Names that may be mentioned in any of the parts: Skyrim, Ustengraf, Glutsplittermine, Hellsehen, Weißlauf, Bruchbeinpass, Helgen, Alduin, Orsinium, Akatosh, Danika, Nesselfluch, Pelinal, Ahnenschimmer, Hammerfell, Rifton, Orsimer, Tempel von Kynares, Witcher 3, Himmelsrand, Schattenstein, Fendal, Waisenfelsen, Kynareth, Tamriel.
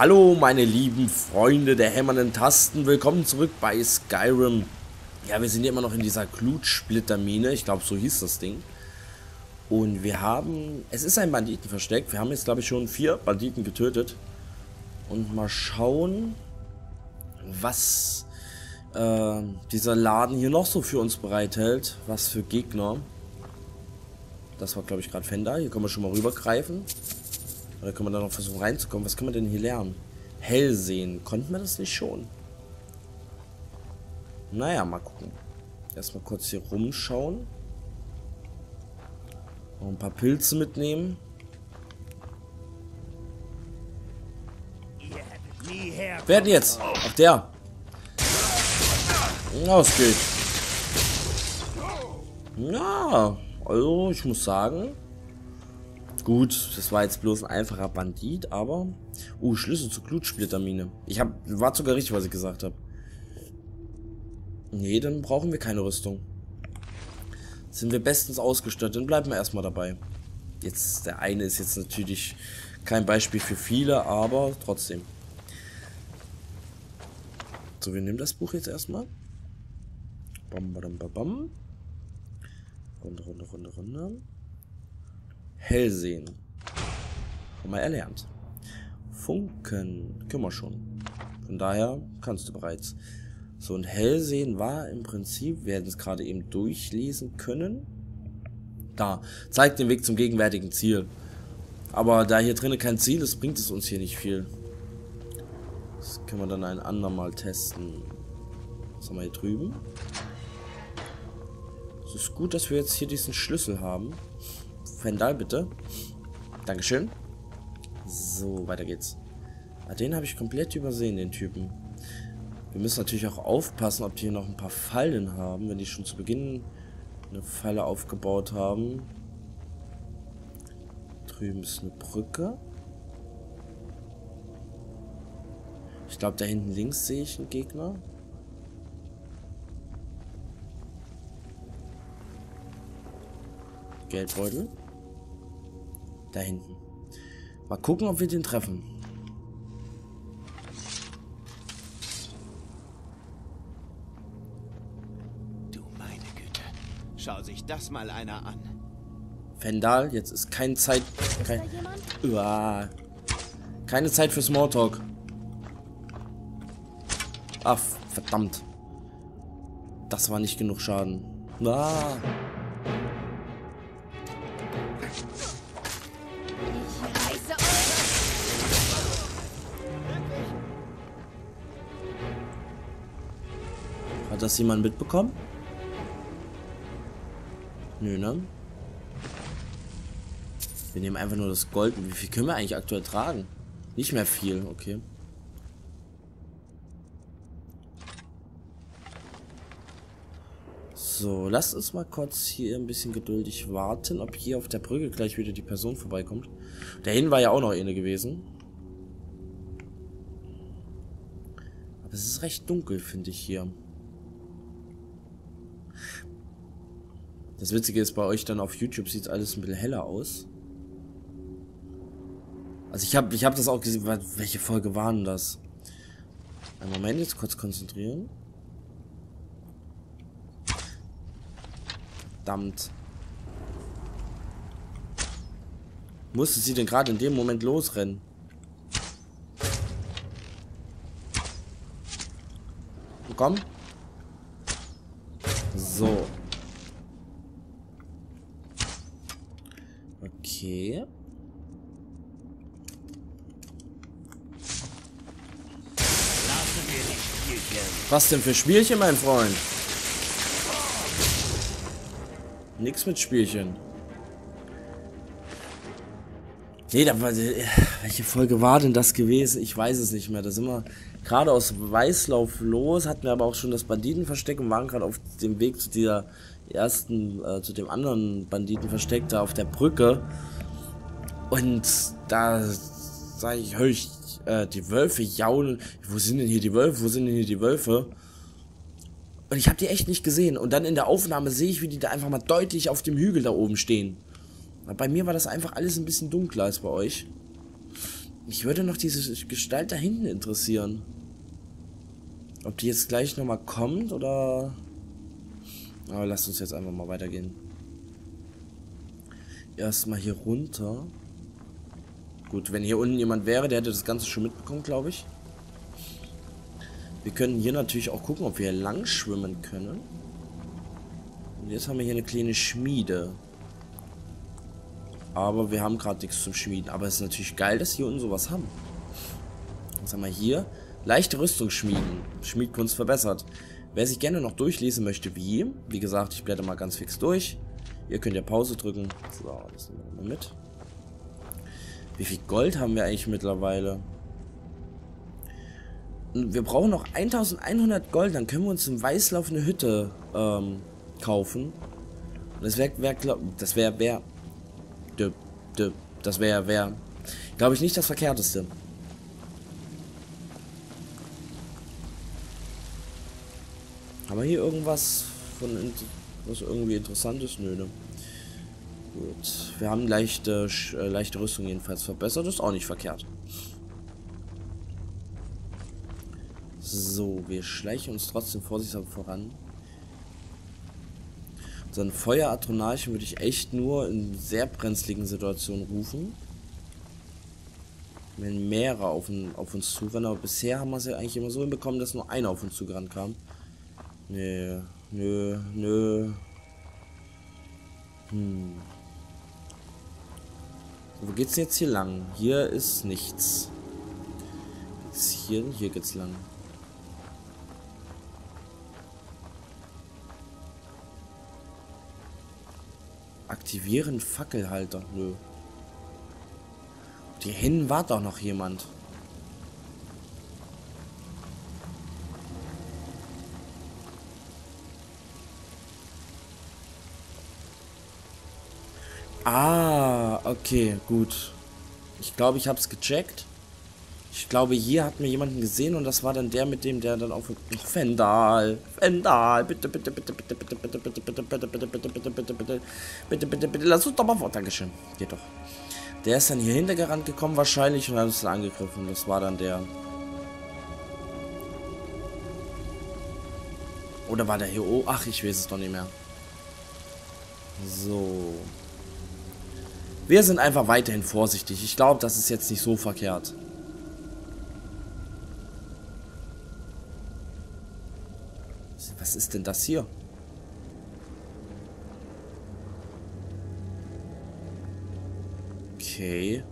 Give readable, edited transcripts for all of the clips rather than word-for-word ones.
Hallo meine lieben Freunde der hämmernden Tasten, willkommen zurück bei Skyrim. Ja, wir sind ja immer noch in dieser Glutsplittermine, ich glaube so hieß das Ding. Und wir haben, es ist ein Banditenversteck, wir haben jetzt glaube ich schon 4 Banditen getötet. Und mal schauen, was dieser Laden hier noch so für uns bereithält, was für Gegner. Das war glaube ich gerade Fendal, hier können wir schon mal rübergreifen. Oder können wir da noch versuchen reinzukommen? Was können wir denn hier lernen? Hellsehen. Konnten wir das nicht schon? Naja, mal gucken. Erstmal kurz hier rumschauen. Noch ein paar Pilze mitnehmen. Wer denn jetzt? Ach, der. Na, es geht. Ja, also ich muss sagen... Gut, das war jetzt bloß ein einfacher Bandit, aber... Schlüssel zur Glutsplittermine. War sogar richtig, was ich gesagt habe. Nee, dann brauchen wir keine Rüstung. Sind wir bestens ausgestattet, dann bleiben wir erstmal dabei. Jetzt, der eine ist jetzt natürlich kein Beispiel für viele, aber trotzdem. So, wir nehmen das Buch jetzt erstmal. Bam, bam, bam, bam. Runde, runde, runde, runde. Hellsehen. Haben wir erlernt. Funken. Können wir schon. Von daher kannst du bereits. So, und Hellsehen war im Prinzip, wir hätten es gerade eben durchlesen können. Da. Zeigt den Weg zum gegenwärtigen Ziel. Aber da hier drinnen kein Ziel ist, bringt es uns hier nicht viel. Das können wir dann ein andermal testen. Was haben wir hier drüben? Es ist gut, dass wir jetzt hier diesen Schlüssel haben. Fendal, bitte. Dankeschön. So, weiter geht's. Ah, den habe ich komplett übersehen, den Typen. Wir müssen natürlich auch aufpassen, ob die hier noch ein paar Fallen haben, wenn die schon zu Beginn eine Falle aufgebaut haben. Drüben ist eine Brücke. Ich glaube, da hinten links sehe ich einen Gegner. Geldbeutel. Da hinten. Mal gucken, ob wir den treffen. Du meine Güte. Schau sich das mal einer an. Fendal, jetzt ist keine Zeit. Keine Zeit für Smalltalk. Ach, verdammt. Das war nicht genug Schaden. Hat das jemand mitbekommen? Nö, ne? Wir nehmen einfach nur das Gold. Wie viel können wir eigentlich aktuell tragen? Nicht mehr viel, okay. So, lasst uns mal kurz hier ein bisschen geduldig warten, ob hier auf der Brücke gleich wieder die Person vorbeikommt. Da hinten war ja auch noch eine gewesen. Aber es ist recht dunkel, finde ich hier. Das Witzige ist, bei euch dann auf YouTube sieht alles ein bisschen heller aus. Also ich hab das auch gesehen, welche Folge war denn das? Einen Moment, jetzt kurz konzentrieren. Verdammt. Musste sie denn gerade in dem Moment losrennen? Komm. So. Okay. Was denn für Spielchen, mein Freund? Nix mit Spielchen. Nee, da war, welche Folge war denn das gewesen? Ich weiß es nicht mehr. Da sind wir gerade aus Weißlauf los, hatten wir aber auch schon das Banditenversteck und waren gerade auf dem Weg zu dieser ersten, zu dem anderen Banditenversteck da auf der Brücke. Und da sag ich, höre ich die Wölfe jaulen. Wo sind denn hier die Wölfe? Wo sind denn hier die Wölfe? Und ich habe die echt nicht gesehen. Und dann in der Aufnahme sehe ich, wie die da einfach mal deutlich auf dem Hügel da oben stehen. Bei mir war das einfach alles ein bisschen dunkler als bei euch. Mich würde noch diese Gestalt da hinten interessieren. Ob die jetzt gleich nochmal kommt oder... Aber lasst uns jetzt einfach mal weitergehen. Erstmal hier runter. Gut, wenn hier unten jemand wäre, der hätte das Ganze schon mitbekommen, glaube ich. Wir können hier natürlich auch gucken, ob wir hier lang schwimmen können. Und jetzt haben wir hier eine kleine Schmiede. Aber wir haben gerade nichts zum Schmieden. Aber es ist natürlich geil, dass wir hier unten sowas haben. Was haben wir hier? Leichte Rüstung schmieden. Schmiedkunst verbessert. Wer sich gerne noch durchlesen möchte, wie gesagt, ich blätter mal ganz fix durch. Ihr könnt ja Pause drücken. So, das nehmen wir mal mit. Wie viel Gold haben wir eigentlich mittlerweile? Wir brauchen noch 1100 Gold, dann können wir uns im Weißlauf eine Hütte kaufen. Und das wäre, glaube ich, nicht das Verkehrteste. Haben wir hier irgendwas, was irgendwie interessant ist? Nö, ne? Gut. Wir haben leichte Rüstung jedenfalls verbessert. Ist auch nicht verkehrt. So, wir schleichen uns trotzdem vorsichtshalber voran. So ein Feueratronarchen würde ich echt nur in sehr brenzligen Situationen rufen. Wenn mehrere auf uns zurennen. Aber bisher haben wir es ja eigentlich immer so hinbekommen, dass nur einer auf uns zugerannt kam. Nö, nö, nö. So, wo geht's denn jetzt hier lang? Hier ist nichts. Geht's hier? Hier geht's lang. Aktivieren Fackelhalter. Nö. Hier hinten war doch noch jemand. Ah, okay, gut. Ich glaube, ich habe es gecheckt. Ich glaube, hier hat mir jemanden gesehen und das war dann der mit dem, der dann auf... Ach, Fendal! Fendal! Bitte, bitte, bitte, bitte, bitte, bitte, bitte, bitte, bitte, bitte, bitte, bitte, bitte, bitte, bitte, bitte, bitte, lass uns doch mal vor. Dankeschön. Geht doch. Der ist dann hier hintergerannt gekommen wahrscheinlich und hat uns dann angegriffen. Das war dann der... Oder war der hier... Oh, ach, ich weiß es doch nicht mehr. So... Wir sind einfach weiterhin vorsichtig. Ich glaube, das ist jetzt nicht so verkehrt. Was ist denn das hier? Okay.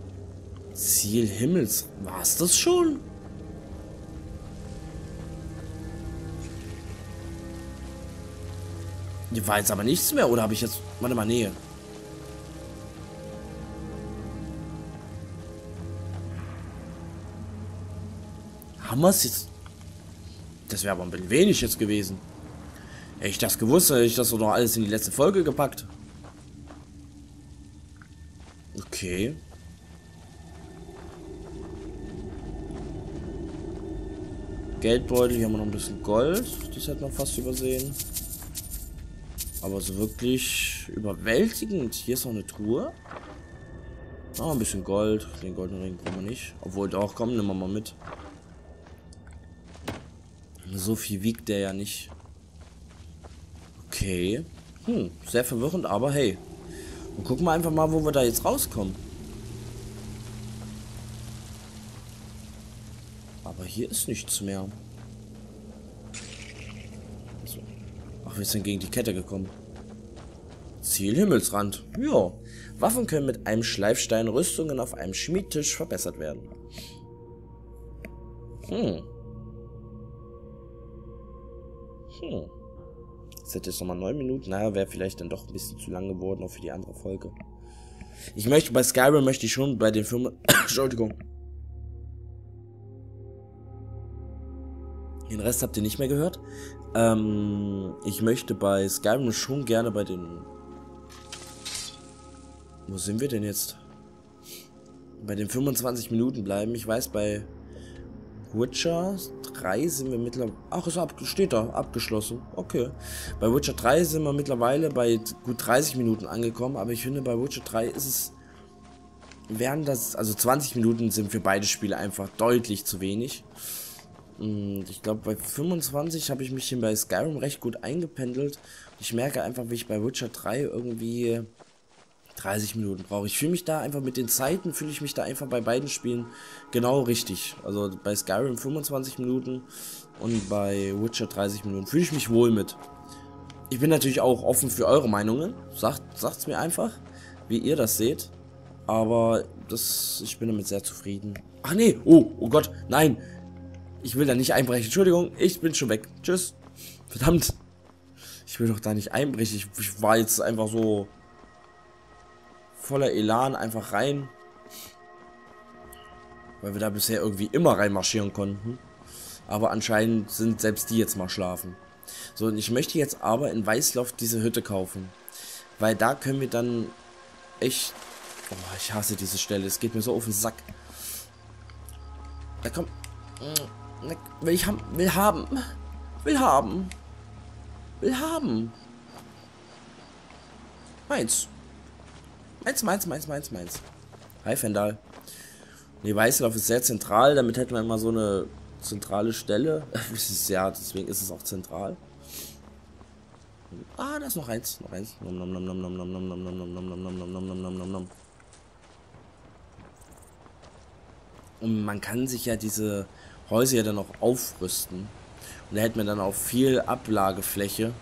Ziel Himmels. War's das schon? Hier war jetzt aber nichts mehr, oder habe ich jetzt... Warte mal, nee. Haben wir es jetzt? Das wäre aber ein bisschen wenig jetzt gewesen. Hätte ich das gewusst, hätte ich das doch noch alles in die letzte Folge gepackt. Okay. Geldbeutel, hier haben wir noch ein bisschen Gold. Das hat man fast übersehen. Aber so wirklich überwältigend. Hier ist noch eine Truhe. Ah, ein bisschen Gold. Den goldenen Ring brauchen wir nicht. Obwohl, doch, komm, nehmen wir mal mit. So viel wiegt der ja nicht. Okay. Sehr verwirrend, aber hey. Und gucken wir einfach mal, wo wir da jetzt rauskommen. Aber hier ist nichts mehr. So. Ach, wir sind gegen die Kette gekommen. Ziel Himmelsrand. Ja. Waffen können mit einem Schleifstein Rüstungen auf einem Schmiedtisch verbessert werden. Das hätte jetzt nochmal 9 Minuten. Naja, wäre vielleicht dann doch ein bisschen zu lang geworden, auch für die andere Folge. Ich möchte, bei Skyrim möchte ich schon bei den Firmen... Entschuldigung. Den Rest habt ihr nicht mehr gehört. Ich möchte bei Skyrim schon gerne bei den... Wo sind wir denn jetzt? Bei den 25 Minuten bleiben. Ich weiß, bei... Witcher 3 sind wir mittlerweile... Ach, steht da, abgeschlossen. Okay. Bei Witcher 3 sind wir mittlerweile bei gut 30 Minuten angekommen, aber ich finde, bei Witcher 3 ist es wären das, also 20 Minuten sind für beide Spiele einfach deutlich zu wenig. Und ich glaube, bei 25 habe ich mich hier bei Skyrim recht gut eingependelt. Ich merke einfach, wie ich bei Witcher 3 irgendwie 30 Minuten brauche. Ich fühle mich da einfach mit den Zeiten, fühle ich mich da einfach bei beiden Spielen genau richtig. Also bei Skyrim 25 Minuten und bei Witcher 30 Minuten fühle ich mich wohl mit. Ich bin natürlich auch offen für eure Meinungen. Sagt's mir einfach, wie ihr das seht. Aber das, ich bin damit sehr zufrieden. Ach nee, oh Gott, nein. Ich will da nicht einbrechen. Entschuldigung, ich bin schon weg. Tschüss. Verdammt. Ich will doch da nicht einbrechen. Ich war jetzt einfach so voller Elan einfach rein. Weil wir da bisher irgendwie immer reinmarschieren konnten. Aber anscheinend sind selbst die jetzt mal schlafen. So, und ich möchte jetzt aber in Weißlauf diese Hütte kaufen. Weil da können wir dann echt... Oh, ich hasse diese Stelle. Es geht mir so auf den Sack. Da kommt... Will haben. Meins. Hi, Fendal. Nee, Weißlauf ist sehr zentral. Damit hätten wir immer so eine zentrale Stelle. Ja, deswegen ist es auch zentral. Ah, da ist noch eins. Und man kann sich ja diese Häuser ja dann auch aufrüsten. Und da hätten wir dann auch viel Ablagefläche,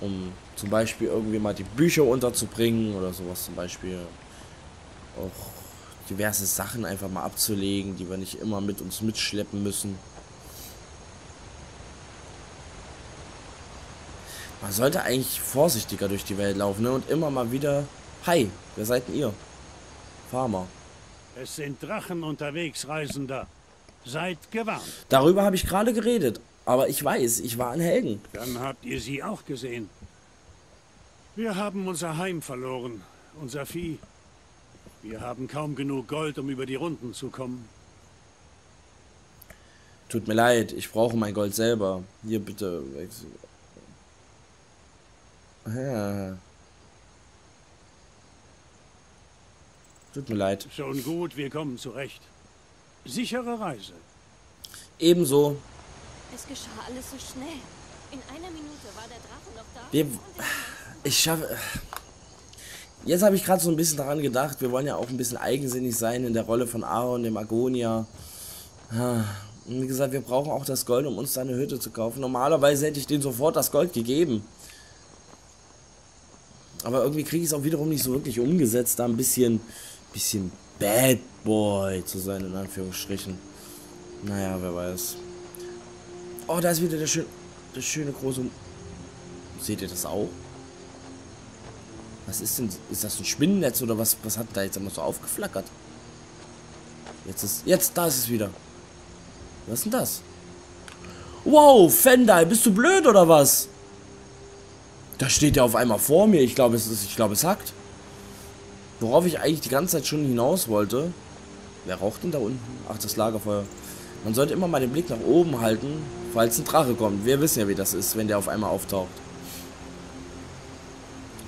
um zum Beispiel irgendwie mal die Bücher unterzubringen oder sowas. Zum Beispiel auch diverse Sachen einfach mal abzulegen, die wir nicht immer mit uns mitschleppen müssen. Man sollte eigentlich vorsichtiger durch die Welt laufen, ne? Und immer mal wieder... Hi, wer seid denn ihr? Farmer. Es sind Drachen unterwegs, Reisender. Seid gewarnt. Darüber habe ich gerade geredet. Aber ich weiß, ich war an Helgen. Dann habt ihr sie auch gesehen. Wir haben unser Heim verloren. Unser Vieh. Wir haben kaum genug Gold, um über die Runden zu kommen. Tut mir leid, ich brauche mein Gold selber. Hier bitte. Ja. Tut mir leid. Schon gut, wir kommen zurecht. Sichere Reise. Ebenso. Es geschah alles so schnell. In einer Minute war der Drache noch da. Ich schaffe... Jetzt habe ich gerade so ein bisschen daran gedacht, wir wollen ja auch ein bisschen eigensinnig sein in der Rolle von Aaron, dem Agonia. Und wie gesagt, wir brauchen auch das Gold, um uns da eine Hütte zu kaufen. Normalerweise hätte ich denen sofort das Gold gegeben. Aber irgendwie kriege ich es auch wiederum nicht so wirklich umgesetzt, da ein bisschen Bad Boy zu sein, in Anführungsstrichen. Naja, wer weiß. Oh, da ist wieder der schöne große... Seht ihr das auch? Was ist denn? Ist das ein Spinnennetz oder was? Was hat da jetzt immer so aufgeflackert? Jetzt, da ist es wieder. Was ist denn das? Wow, Fendal, bist du blöd oder was? Da steht ja auf einmal vor mir. Ich glaube, es hackt. Worauf ich eigentlich die ganze Zeit schon hinaus wollte. Wer raucht denn da unten? Ach, das Lagerfeuer. Man sollte immer mal den Blick nach oben halten, falls ein Drache kommt. Wir wissen ja, wie das ist, wenn der auf einmal auftaucht.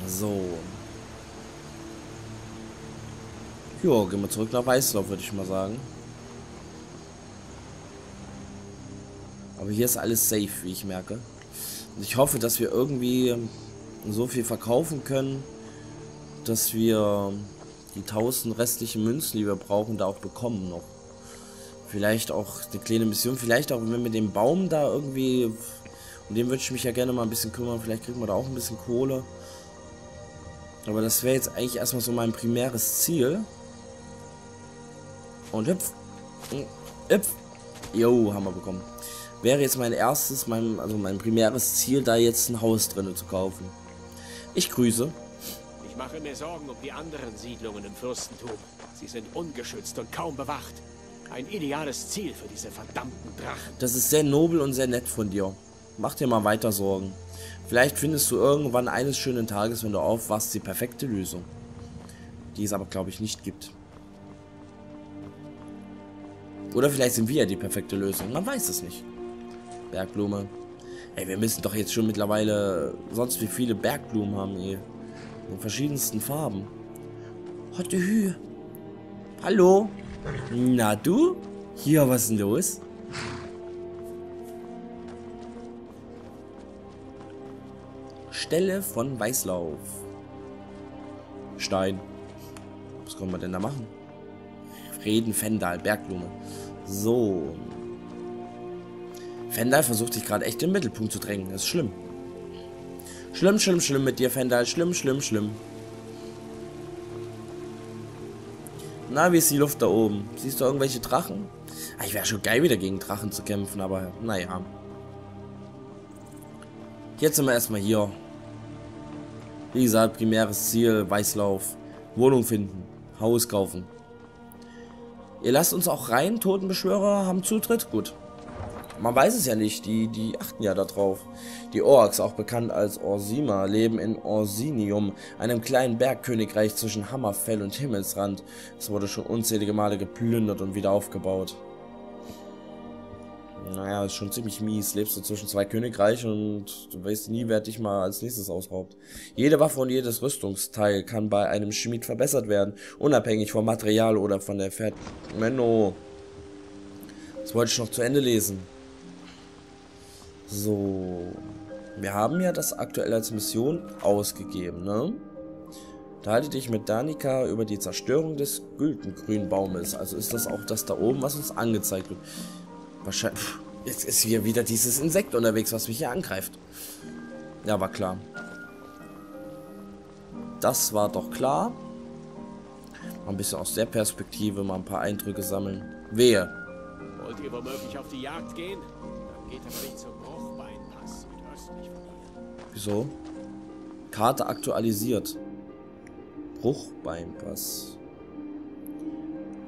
So. Jo, gehen wir zurück nach Weißlauf, würde ich mal sagen. Aber hier ist alles safe, wie ich merke. Und ich hoffe, dass wir irgendwie so viel verkaufen können, dass wir die 1000 restlichen Münzen, die wir brauchen, da auch bekommen noch. Vielleicht auch eine kleine Mission, vielleicht auch wenn wir den Baum da irgendwie, um den würde ich mich ja gerne mal ein bisschen kümmern, vielleicht kriegen wir da auch ein bisschen Kohle. Aber das wäre jetzt eigentlich erstmal so mein primäres Ziel. Und hüpf. Hüpf. Jo, haben wir bekommen. Wäre jetzt mein erstes, mein primäres Ziel, da jetzt ein Haus drinne zu kaufen. Ich grüße. Ich mache mir Sorgen um die anderen Siedlungen im Fürstentum. Sie sind ungeschützt und kaum bewacht. Ein ideales Ziel für diese verdammten Drachen. Das ist sehr nobel und sehr nett von dir. Mach dir mal weiter Sorgen. Vielleicht findest du irgendwann eines schönen Tages, wenn du aufwachst, die perfekte Lösung. Die es aber, glaube ich, nicht gibt. Oder vielleicht sind wir ja die perfekte Lösung. Man weiß es nicht. Bergblume. Ey, wir müssen doch jetzt schon mittlerweile sonst wie viele Bergblumen haben, ey. In verschiedensten Farben. Hotte Hü. Hallo? Na du? Hier, was ist denn los? Stelle von Weißlauf. Stein. Was können wir denn da machen? Reden, Fendal, Bergblume. So. Fendal versucht sich gerade echt in den Mittelpunkt zu drängen. Das ist schlimm. Schlimm, schlimm, schlimm mit dir, Fendal. Schlimm, schlimm, schlimm. Na, wie ist die Luft da oben? Siehst du irgendwelche Drachen? Ah, ich wäre schon geil, wieder gegen Drachen zu kämpfen, aber naja. Jetzt sind wir erstmal hier. Wie gesagt, primäres Ziel, Weißlauf. Wohnung finden, Haus kaufen. Ihr lasst uns auch rein, Totenbeschwörer haben Zutritt? Gut. Man weiß es ja nicht, die achten ja darauf. Die Orks, auch bekannt als Orsimer, leben in Orsinium, einem kleinen Bergkönigreich zwischen Hammerfell und Himmelsrand. Es wurde schon unzählige Male geplündert und wieder aufgebaut. Naja, ist schon ziemlich mies. Lebst du zwischen zwei Königreichen und du weißt nie, wer dich mal als nächstes ausraubt. Jede Waffe und jedes Rüstungsteil kann bei einem Schmied verbessert werden, unabhängig vom Material oder von der Fertigung. Menno. Das wollte ich noch zu Ende lesen. So, wir haben ja das aktuell als Mission ausgegeben, ne? Unterhalte dich mit Danika über die Zerstörung des Güldengrünbaumes. Also ist das auch das da oben, was uns angezeigt wird. Wahrscheinlich, jetzt ist hier wieder dieses Insekt unterwegs, was mich hier angreift. Ja, war klar. Das war doch klar. Mal ein bisschen aus der Perspektive, mal ein paar Eindrücke sammeln. Wehe. Wollt ihr womöglich auf die Jagd gehen? Dann geht aber nicht zum Bruchbeinpass südöstlich von hier. Wieso? Karte aktualisiert. Bruchbeinpass.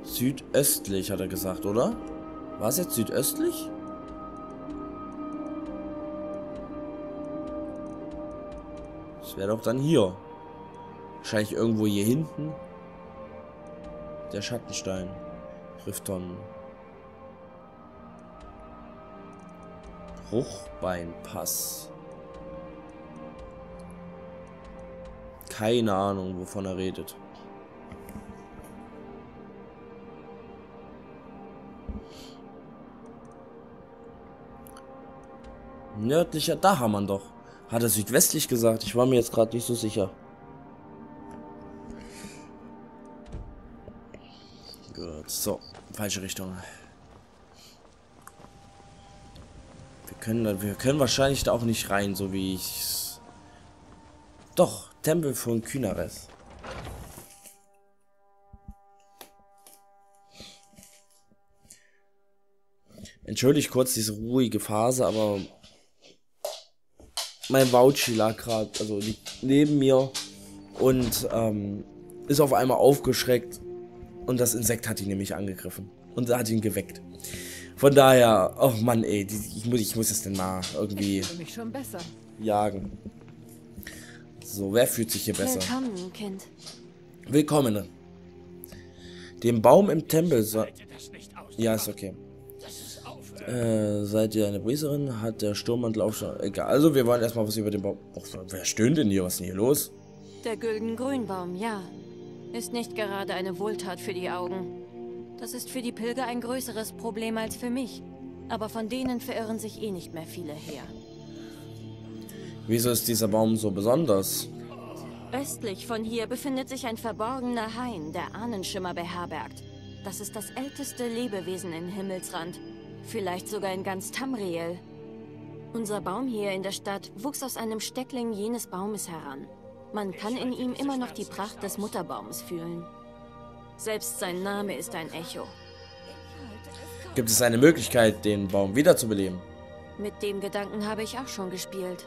Südöstlich, hat er gesagt, oder? War es jetzt südöstlich? Das wäre doch dann hier. Wahrscheinlich irgendwo hier hinten. Der Schattenstein. Rifton. Bruchbeinpass. Keine Ahnung, wovon er redet. Nördlicher, da haben wir ihn doch. Hat er südwestlich gesagt? Ich war mir jetzt gerade nicht so sicher. Gut, so. Falsche Richtung. Wir können wahrscheinlich da auch nicht rein, so wie ich. Doch, Tempel von Kynares. Entschuldigt kurz diese ruhige Phase, aber mein Vouchi lag gerade, also liegt neben mir und ist auf einmal aufgeschreckt und das Insekt hat ihn nämlich angegriffen und hat ihn geweckt. Von daher, oh Mann ey, ich muss das denn mal irgendwie jagen. So, wer fühlt sich hier besser? Willkommen, Kind. Willkommen. Dem Baum im Tempel so... Ja, ist okay. Seid ihr eine Brieserin? Hat der Sturmmantel auch schon... Egal, also wir wollen erstmal was über den Baum... Oh, wer stöhnt denn hier? Was ist denn hier los? Der Güldengrünbaum, ja. Ist nicht gerade eine Wohltat für die Augen. Das ist für die Pilger ein größeres Problem als für mich. Aber von denen verirren sich eh nicht mehr viele her. Wieso ist dieser Baum so besonders? Östlich von hier befindet sich ein verborgener Hain, der Ahnenschimmer beherbergt. Das ist das älteste Lebewesen in Himmelsrand. Vielleicht sogar in ganz Tamriel. Unser Baum hier in der Stadt wuchs aus einem Steckling jenes Baumes heran. Man kann in ihm immer noch die Pracht des Mutterbaums fühlen. Selbst sein Name ist ein Echo. Gibt es eine Möglichkeit, den Baum wiederzubeleben? Mit dem Gedanken habe ich auch schon gespielt.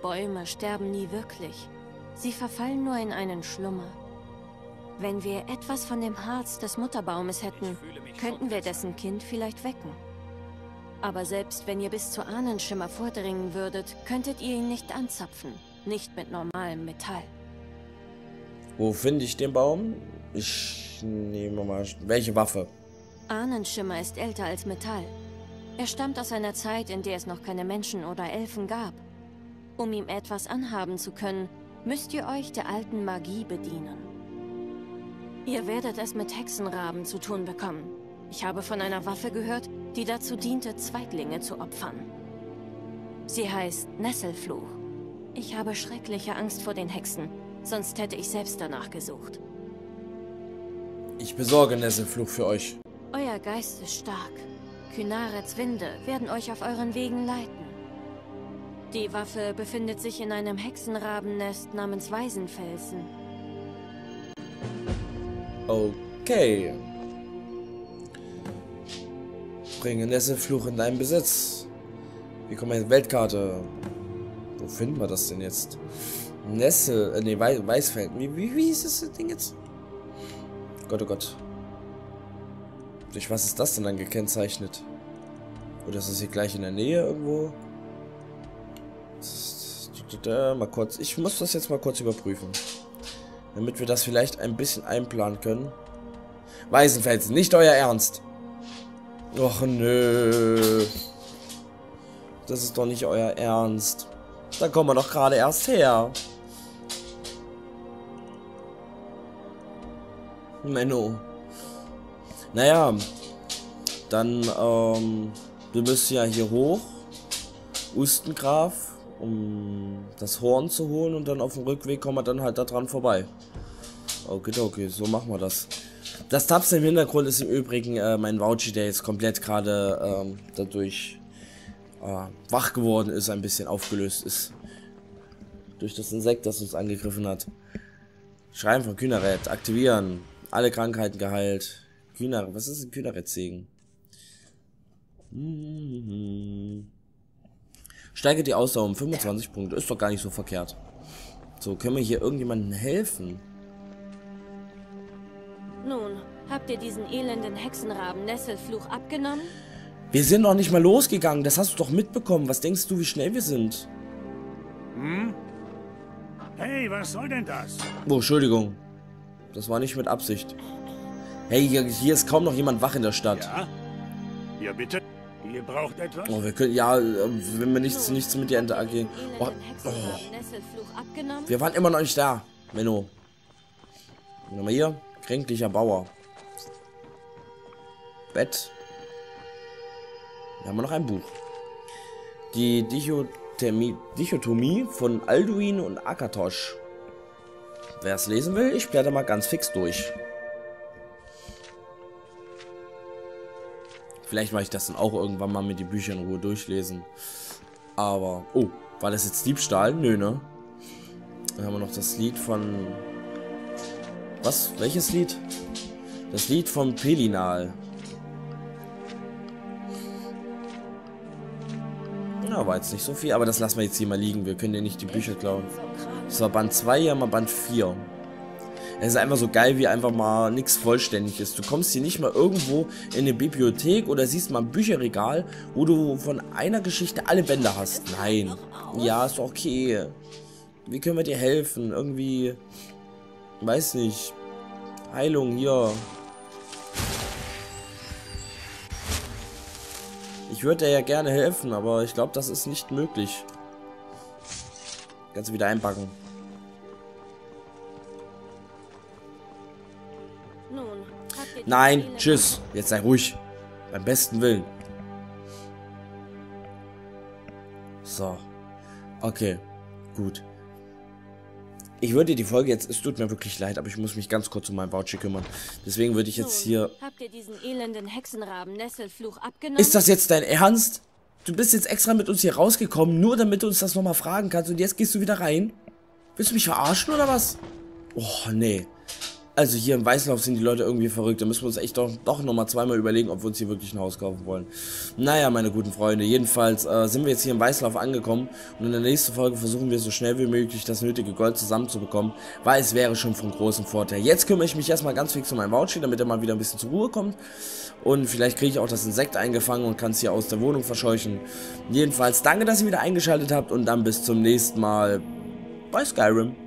Bäume sterben nie wirklich. Sie verfallen nur in einen Schlummer. Wenn wir etwas von dem Harz des Mutterbaumes hätten, könnten wir dessen Kind vielleicht wecken. Aber selbst wenn ihr bis zur Ahnenschimmer vordringen würdet, könntet ihr ihn nicht anzapfen. Nicht mit normalem Metall. Wo finde ich den Baum? Ich nehme mal... Welche Waffe? Ahnenschimmer ist älter als Metall. Er stammt aus einer Zeit, in der es noch keine Menschen oder Elfen gab. Um ihm etwas anhaben zu können, müsst ihr euch der alten Magie bedienen. Ihr werdet es mit Hexenraben zu tun bekommen. Ich habe von einer Waffe gehört, die dazu diente, Zweitlinge zu opfern. Sie heißt Nesselfluch. Ich habe schreckliche Angst vor den Hexen, sonst hätte ich selbst danach gesucht. Ich besorge Nesselfluch für euch. Euer Geist ist stark. Kynareths Winde werden euch auf euren Wegen leiten. Die Waffe befindet sich in einem Hexenrabennest namens Waisenfelsen. Okay. Bringe Nesselfluch in deinen Besitz. Wir kommen in die Weltkarte. Wo finden wir das denn jetzt? Weißfelsen. Wie ist das Ding jetzt? Gott, oh Gott. Durch was ist das denn dann gekennzeichnet? Oder ist das hier gleich in der Nähe irgendwo? Mal kurz. Ich muss das jetzt mal kurz überprüfen. Damit wir das vielleicht ein bisschen einplanen können. Waisenfelsen, nicht euer Ernst! Och nö. Das ist doch nicht euer Ernst. Da kommen wir doch gerade erst her. Menno. Naja. Dann, wir müssen ja hier hoch. Ustengraf, um das Horn zu holen, und dann auf dem Rückweg kommen wir dann halt da dran vorbei. Okay, so machen wir das. Das Tapsen im Hintergrund ist im Übrigen mein Vouchi, der jetzt komplett gerade dadurch wach geworden ist, ein bisschen aufgelöst ist. Durch das Insekt, das uns angegriffen hat. Schreiben von Kynareth, aktivieren. Alle Krankheiten geheilt. Kynareth, was ist ein Kynareth-Segen? Steigert die Ausdauer um 25 Punkte. Ist doch gar nicht so verkehrt. So, können wir hier irgendjemandem helfen? Nun, habt ihr diesen elenden Hexenraben Nesselfluch abgenommen? Wir sind noch nicht mal losgegangen. Das hast du doch mitbekommen. Was denkst du, wie schnell wir sind? Hm? Hey, was soll denn das? Oh, Entschuldigung. Das war nicht mit Absicht. Hey, hier ist kaum noch jemand wach in der Stadt. Ja? Ja, bitte. Ihr braucht etwas? Oh, wir können, ja, wenn wir nichts mit dir interagieren. Oh. Wir waren immer noch nicht da, Menno. Nochmal hier. Kränklicher Bauer. Bett. Wir haben noch ein Buch. Die Dichotomie von Alduin und Akatosh. Wer es lesen will, ich blätter mal ganz fix durch. Vielleicht mache ich das dann auch irgendwann mal mit den Büchern in Ruhe durchlesen. Aber, oh, war das jetzt Diebstahl? Nö, ne? Dann haben wir noch das Lied von... Was? Welches Lied? Das Lied von Pelinal. Ja, war jetzt nicht so viel, aber das lassen wir jetzt hier mal liegen. Wir können ja nicht die Bücher klauen. Das war Band 2, ja mal Band 4. Es ist einfach so geil, wie einfach mal nichts vollständig ist. Du kommst hier nicht mal irgendwo in eine Bibliothek oder siehst mal ein Bücherregal, wo du von einer Geschichte alle Bände hast. Nein. Ja, ist okay. Wie können wir dir helfen? Irgendwie... Weiß nicht. Heilung hier. Ich würde dir ja gerne helfen, aber ich glaube, das ist nicht möglich. Kannst du wieder einpacken. Nein, tschüss. Jetzt sei ruhig. Beim besten Willen. So. Okay. Gut. Ich würde die Folge jetzt, es tut mir wirklich leid, aber ich muss mich ganz kurz um meinen Voucher kümmern. Deswegen würde ich jetzt hier... Habt ihr diesen elenden Hexenraben Nesselfluch abgenommen? Ist das jetzt dein Ernst? Du bist jetzt extra mit uns hier rausgekommen, nur damit du uns das nochmal fragen kannst, und jetzt gehst du wieder rein? Willst du mich verarschen oder was? Oh, nee. Also hier im Weißlauf sind die Leute irgendwie verrückt. Da müssen wir uns echt doch nochmal zweimal überlegen, ob wir uns hier wirklich ein Haus kaufen wollen. Naja, meine guten Freunde, jedenfalls sind wir jetzt hier im Weißlauf angekommen. Und in der nächsten Folge versuchen wir so schnell wie möglich das nötige Gold zusammenzubekommen, weil es wäre schon von großem Vorteil. Jetzt kümmere ich mich erstmal ganz fix um meinen Voucher, damit er mal wieder ein bisschen zur Ruhe kommt. Und vielleicht kriege ich auch das Insekt eingefangen und kann es hier aus der Wohnung verscheuchen. Jedenfalls danke, dass ihr wieder eingeschaltet habt, und dann bis zum nächsten Mal bei Skyrim.